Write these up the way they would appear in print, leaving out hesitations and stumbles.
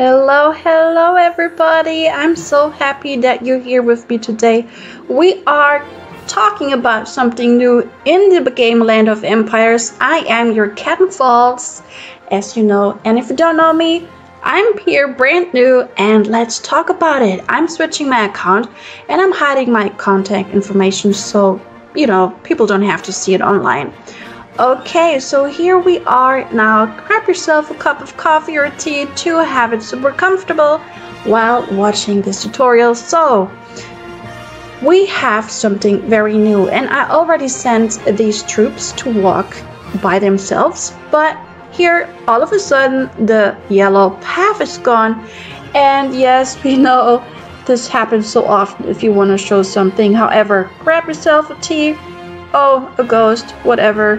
Hello everybody, I'm so happy that you're here with me today. We are talking about something new in the game Land of Empires. I am your KatnFalls, as you know, and if you don't know me, I'm here brand new and let's talk about it. I'm switching my account and I'm hiding my contact information so, you know, people don't have to see it online. Okay, so here we are now. Grab yourself a cup of coffee or tea to have it super comfortable while watching this tutorial. So, we have something very new and I already sent these troops to walk by themselves, but here all of a sudden the yellow path is gone. And yes, we know this happens so often if you want to show something. However, grab yourself a tea, oh, a ghost, whatever.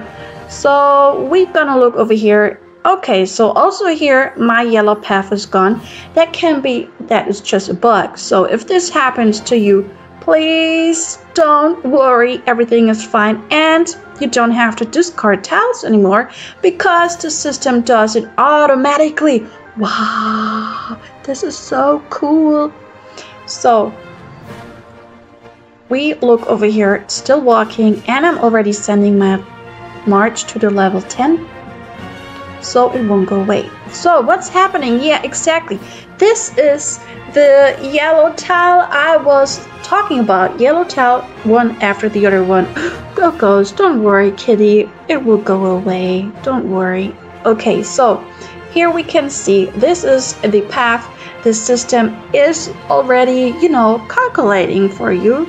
So we're gonna look over here. Okay, so also here my yellow path is gone. That is just a bug. So if this happens to you, please don't worry, everything is fine and you don't have to discard tiles anymore because the system does it automatically. Wow, this is so cool. So we look over here, still walking, and I'm already sending my march to the level 10 so it won't go away. So what's happening? Yeah, exactly, this is the yellow tile I was talking about. Yellow tile, one after the other one. Go ghost, don't worry kitty, it will go away, don't worry. Okay, so here we can see this is the path the system is already, you know, calculating for you.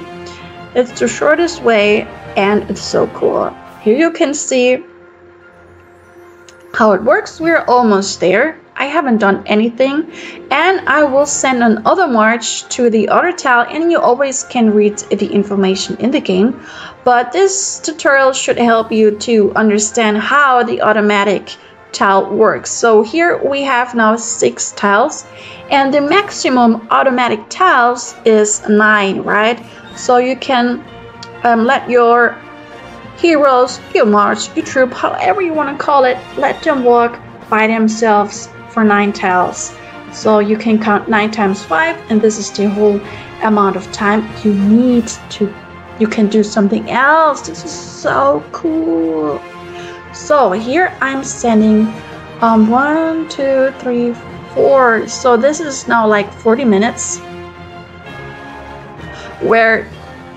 It's the shortest way and it's so cool. Here you can see how it works. We're almost there. I haven't done anything and I will send another march to the other tile, and you always can read the information in the game, but this tutorial should help you to understand how the automatic tile works. So here we have now 6 tiles and the maximum automatic tiles is 9, right? So you can let your heroes, your march, your troop, however you want to call it, let them walk by themselves for 9 tiles. So you can count 9 times 5, and this is the whole amount of time you need to, you can do something else. This is so cool. So here I'm sending 1, 2, 3, 4. So this is now like 40 minutes where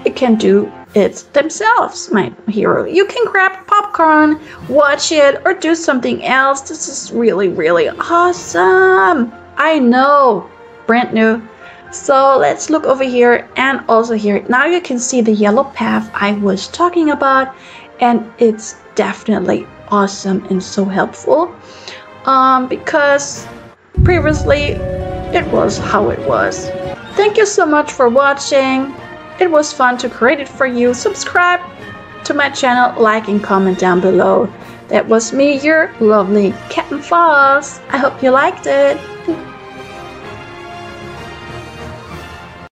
it can do it themselves, my hero. You can grab popcorn, watch it, or do something else. This is really awesome. I know, brand new. So let's look over here and also here. Now you can see the yellow path I was talking about, and it's definitely awesome and so helpful because previously it was how it was. Thank you so much for watching. It was fun to create it for you. Subscribe to my channel, like and comment down below. That was me, your lovely KatnFalls. I hope you liked it.